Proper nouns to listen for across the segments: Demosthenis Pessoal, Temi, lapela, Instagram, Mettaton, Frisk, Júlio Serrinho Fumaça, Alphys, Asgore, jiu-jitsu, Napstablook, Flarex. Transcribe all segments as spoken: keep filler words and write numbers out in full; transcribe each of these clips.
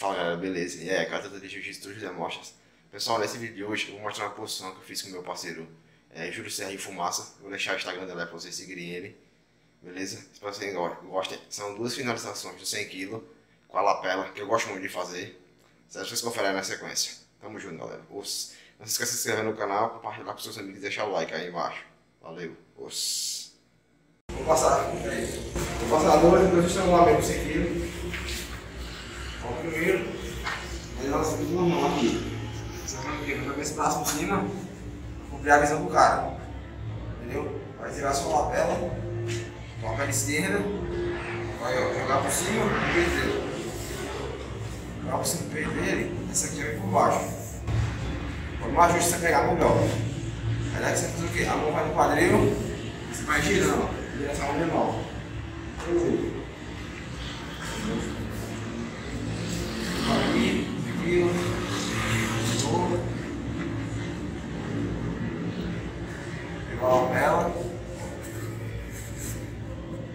Fala galera, beleza? E aí, categoria de jiu-jitsu de Demosthenis. Pessoal, nesse vídeo de hoje eu vou mostrar uma posição que eu fiz com meu parceiro é, Júlio Serrinho Fumaça. Vou deixar o Instagram dele para vocês seguirem ele, beleza? Espero que vocês gostem. São duas finalizações de cem quilos com a lapela, que eu gosto muito de fazer. Vocês conferem na sequência. Tamo junto, galera. Os... Não se esqueça de se inscrever no canal, compartilhar com seus amigos e deixar o like aí embaixo. Valeu. Os... Vou passar. Vou passar duas, depois eu estou lá mesmo cem quilos. Ó, primeiro, aí nós subimos uma mão aqui. Sabe o que? Vou jogar esse braço por cima, cumprir a visão do cara. Entendeu? Vai tirar só a lapela, com a perna esquerda. Vai, ó, jogar por cima e perder. Jogar por cima e perder ele. Essa aqui vai por baixo. Quando o ajuste você pegar a mão, aí daqui você faz o quê? A mão vai no quadril, você vai girando, ó, em direção ao menor. Aqui, tranquilo, boa. Pegou a lapela,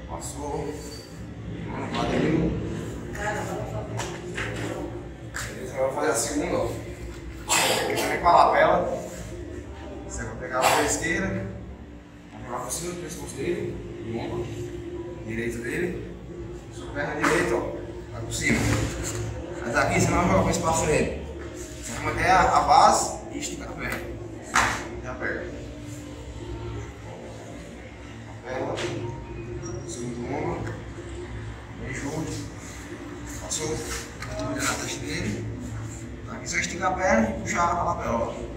passou, mão no quadril. Beleza, agora eu vou fazer a segunda, ó. Com a lapela, você vai pegar a lapela esquerda, vai pegar por cima do pescoço dele, do ombro direito dele, sua perna direita, ó, vai por cima. Mas aqui você não joga com espaço pra frente, você vai manter a base e estica a perna. E a perna. A perna, segundo do ombro, bem junto, passou, olhando na testa dele. Aqui você vai esticar a perna e puxar a lapela.